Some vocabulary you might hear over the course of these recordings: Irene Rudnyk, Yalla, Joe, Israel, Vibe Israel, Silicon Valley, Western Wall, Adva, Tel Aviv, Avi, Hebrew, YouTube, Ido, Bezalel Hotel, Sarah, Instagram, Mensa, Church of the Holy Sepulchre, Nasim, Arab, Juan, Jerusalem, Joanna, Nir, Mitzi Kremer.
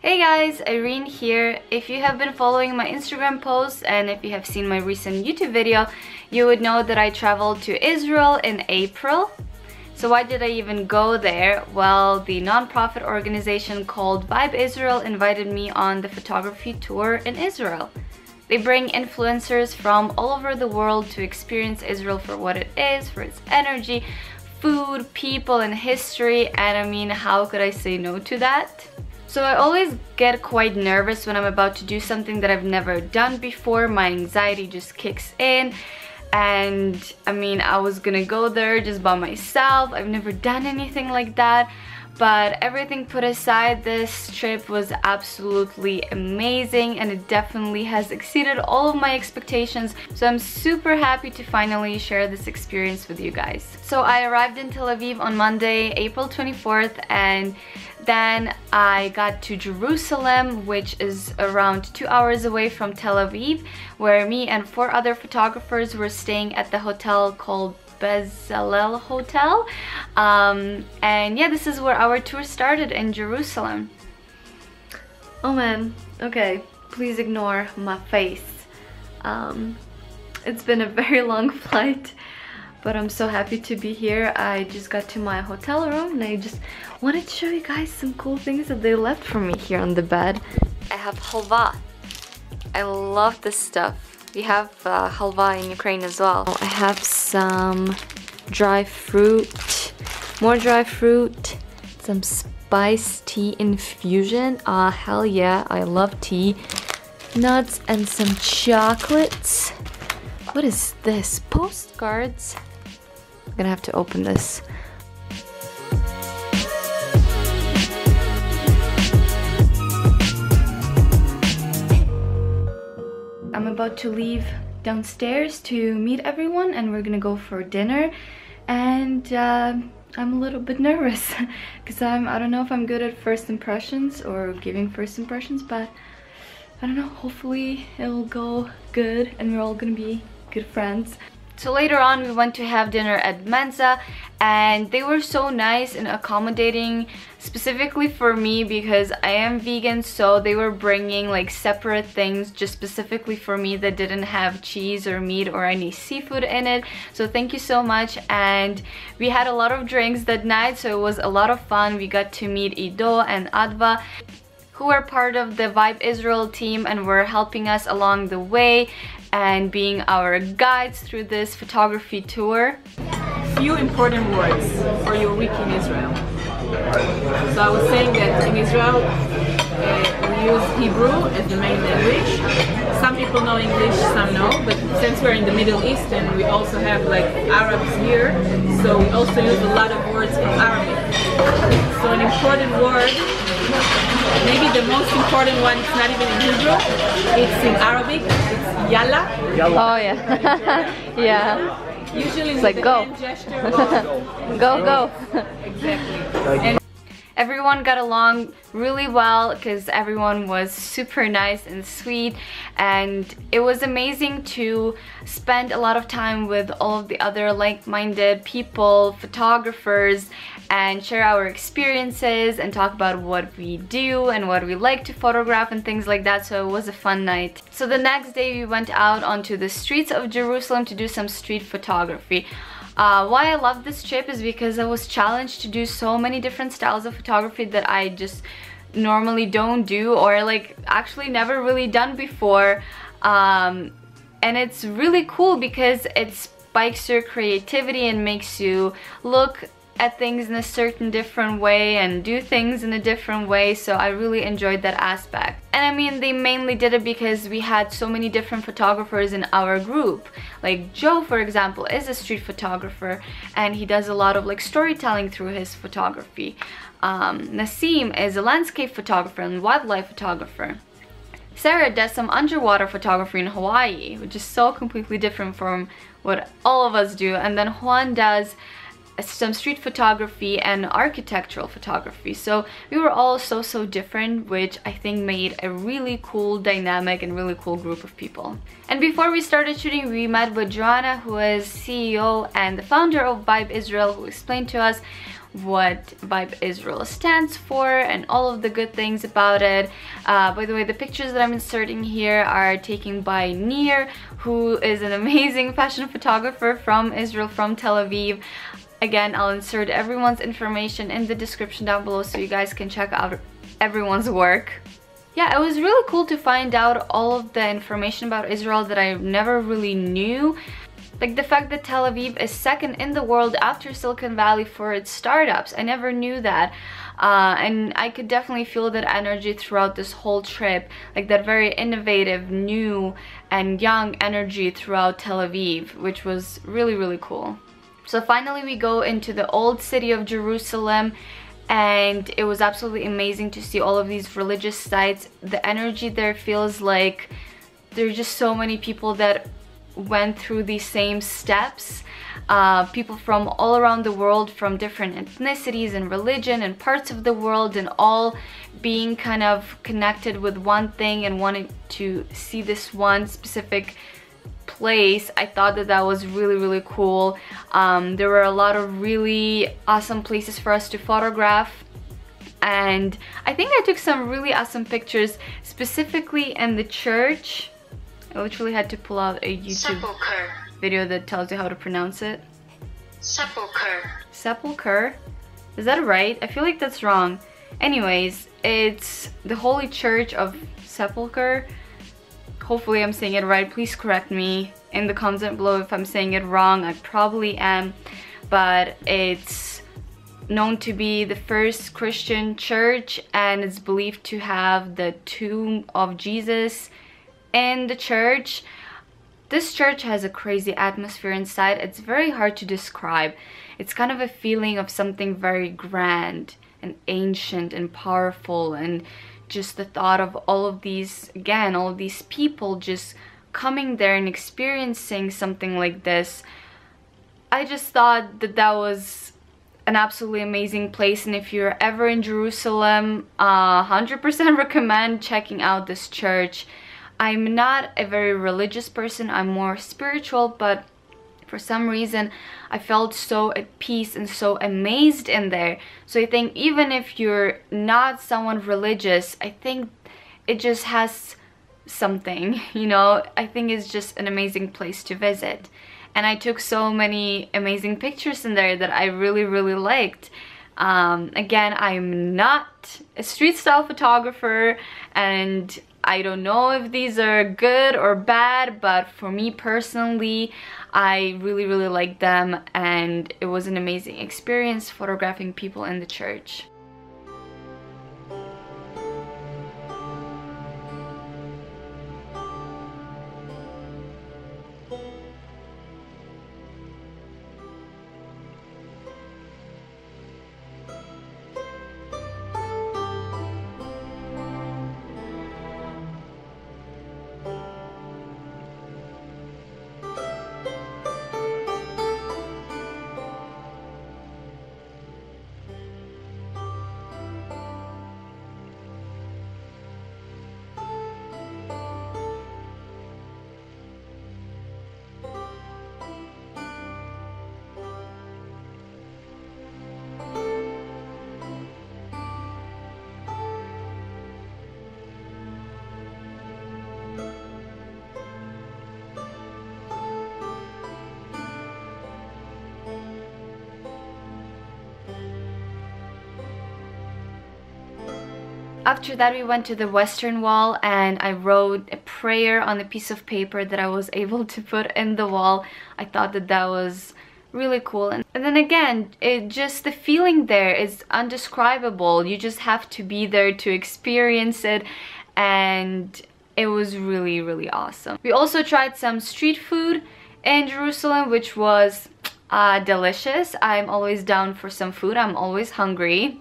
Hey guys, Irene here. If you have been following my Instagram posts and if you have seen my recent YouTube video, you would know that I traveled to Israel in April. So why did I even go there? Well, the nonprofit organization called Vibe Israel invited me on the photography tour in Israel. They bring influencers from all over the world to experience Israel for what it is, for its energy, food, people, and history. And I mean, how could I say no to that? So I always get quite nervous when I'm about to do something that I've never done before. My anxiety just kicks in, and I mean, I was gonna go there just by myself. I've never done anything like that. But everything put aside, this trip was absolutely amazing and it definitely has exceeded all of my expectations. So I'm super happy to finally share this experience with you guys. So I arrived in Tel Aviv on Monday, April 24th, and then I got to Jerusalem, which is around 2 hours away from Tel Aviv, where me and 4 other photographers were staying at the hotel called Bezalel Hotel, and yeah, this is where our tour started in Jerusalem. Oh man, okay, please ignore my face. It's been a very long flight, but I'm so happy to be here. I just got to my hotel room and I just wanted to show you guys some cool things that they left for me here on the bed. I have halva. I love this stuff. We have halva in Ukraine as well. I have some dry fruit, more dry fruit, some spiced tea infusion. Ah, hell yeah, I love tea. Nuts and some chocolates. What is this? Postcards? I'm gonna have to open this. About to leave downstairs to meet everyone and we're gonna go for dinner, and I'm a little bit nervous because I don't know if I'm good at first impressions or giving first impressions, but I don't know, hopefully it'll go good and we're all gonna be good friends. So later on we went to have dinner at Mensa, and they were so nice and accommodating specifically for me because I am vegan, so they were bringing like separate things just specifically for me that didn't have cheese or meat or any seafood in it. So thank you so much, and we had a lot of drinks that night, so it was a lot of fun. We got to meet Ido and Adva, who are part of the Vibe Israel team and were helping us along the way and being our guides through this photography tour. Few important words for your week in Israel. So I was saying that in Israel we use Hebrew as the main language. Some people know English, some know, but since we're in the Middle East and we also have like Arabs here, so we also use a lot of words from Arabic. So an important word, maybe the most important one, it's not even in Hebrew, it's in Arabic, it's Yalla. Oh yeah. Yeah. Usually it's like go. Go, go. Exactly. And everyone got along really well because everyone was super nice and sweet, and it was amazing to spend a lot of time with all of the other like-minded people, photographers, and share our experiences and talk about what we do and what we like to photograph and things like that. So it was a fun night. So the next day we went out onto the streets of Jerusalem to do some street photography. Why I love this trip is because I was challenged to do so many different styles of photography that I just normally don't do or like actually never really done before, and it's really cool because it spikes your creativity and makes you look at things in a certain different way and do things in a different way. So I really enjoyed that aspect. And I mean, they mainly did it because we had so many different photographers in our group. Like Joe, for example, is a street photographer and he does a lot of like storytelling through his photography. Nasim is a landscape photographer and wildlife photographer. Sarah does some underwater photography in Hawaii, which is so completely different from what all of us do. And then Juan does some street photography and architectural photography. So we were all so different, which I think made a really cool dynamic and really cool group of people. And before we started shooting, we met with Joanna, who is CEO and the founder of Vibe Israel, who explained to us what Vibe Israel stands for and all of the good things about it. By the way, the pictures that I'm inserting here are taken by Nir, who is an amazing fashion photographer from Israel, from Tel Aviv. Again, I'll insert everyone's information in the description down below so you guys can check out everyone's work. Yeah, it was really cool to find out all of the information about Israel that I never really knew. Like the fact that Tel Aviv is second in the world after Silicon Valley for its startups. I never knew that. And I could definitely feel that energy throughout this whole trip. Like that very innovative, new and young energy throughout Tel Aviv, which was really, really cool. So finally we go into the old city of Jerusalem, and it was absolutely amazing to see all of these religious sites. The energy there feels like there's just so many people that went through these same steps. People from all around the world, from different ethnicities and religion and parts of the world, and all being kind of connected with one thing and wanting to see this one specific place. I thought that that was really, really cool. There were a lot of really awesome places for us to photograph. And I think I took some really awesome pictures specifically in the church. I literally had to pull out a YouTube Sepulchre video that tells you how to pronounce it. Sepulchre. Sepulchre? Is that right? I feel like that's wrong. Anyways, it's the Holy Church of Sepulchre. Hopefully I'm saying it right. Please correct me in the comment below if I'm saying it wrong. I probably am. But it's known to be the first Christian church, and it's believed to have the tomb of Jesus in the church. This church has a crazy atmosphere inside. It's very hard to describe. It's kind of a feeling of something very grand and ancient and powerful, and just the thought of all of these, again, all of these people just coming there and experiencing something like this. I just thought that that was an absolutely amazing place, and if you're ever in Jerusalem, 100% recommend checking out this church. I'm not a very religious person, I'm more spiritual, but for some reason I felt so at peace and so amazed in there. So I think even if you're not someone religious, I think it just has something, you know. I think it's just an amazing place to visit, and I took so many amazing pictures in there that I really, really liked. Again, I'm not a street style photographer, and I don't know if these are good or bad, but for me personally, I really, really like them, and it was an amazing experience photographing people in the church. After that, we went to the Western Wall, and I wrote a prayer on a piece of paper that I was able to put in the wall. I thought that that was really cool. And then again, it just, the feeling there is indescribable. You just have to be there to experience it, and it was really, really awesome. We also tried some street food in Jerusalem, which was delicious. I'm always down for some food. I'm always hungry.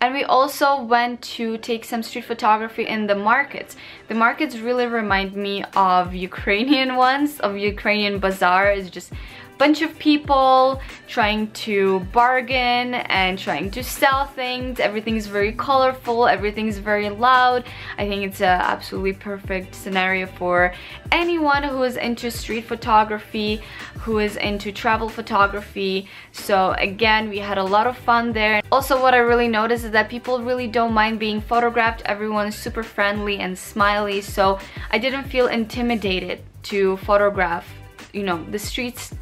And we also went to take some street photography in the markets. The markets really remind me of Ukrainian ones, of Ukrainian bazaar. It's just bunch of people trying to bargain and trying to sell things. Everything's very colorful, everything's very loud. I think it's an absolutely perfect scenario for anyone who is into street photography, who is into travel photography. So again, we had a lot of fun there. Also, what I really noticed is that people really don't mind being photographed. Everyone's super friendly and smiley, so I didn't feel intimidated to photograph, you know, the streets.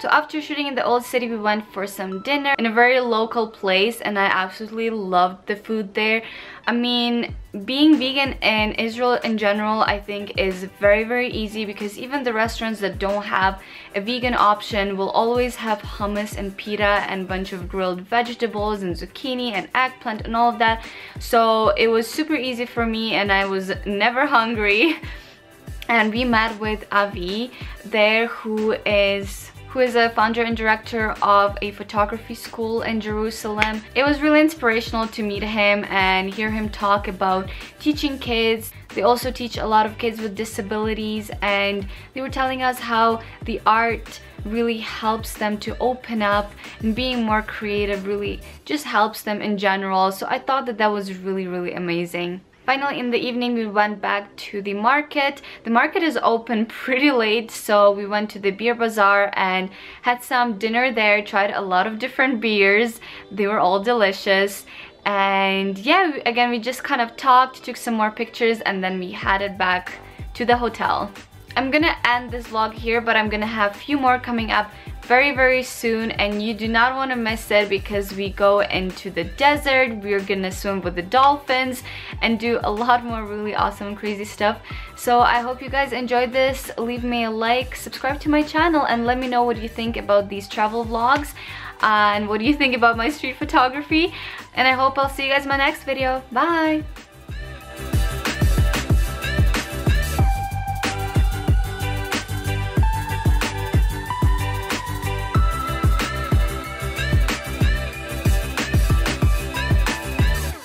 So after shooting in the old city, we went for some dinner in a very local place, and I absolutely loved the food there. I mean, being vegan in Israel in general, I think, is very, very easy, because even the restaurants that don't have a vegan option will always have hummus and pita and a bunch of grilled vegetables and zucchini and eggplant and all of that. So it was super easy for me, and I was never hungry. And we met with Avi there, who is a founder and director of a photography school in Jerusalem. It was really inspirational to meet him and hear him talk about teaching kids. They also teach a lot of kids with disabilities, and they were telling us how the art really helps them to open up, and being more creative really just helps them in general. So I thought that that was really, really amazing. Finally, in the evening, we went back to the market. The market is open pretty late, so we went to the beer bazaar and had some dinner there, tried a lot of different beers. They were all delicious. And yeah, again, we just kind of talked, took some more pictures, and then we headed back to the hotel. I'm gonna end this vlog here, but I'm gonna have a few more coming up very, very soon, and you do not want to miss it, because we go into the desert, we're gonna swim with the dolphins and do a lot more really awesome crazy stuff. So I hope you guys enjoyed this. Leave me a like, subscribe to my channel, and let me know what you think about these travel vlogs and what do you think about my street photography, and I hope I'll see you guys in my next video. Bye!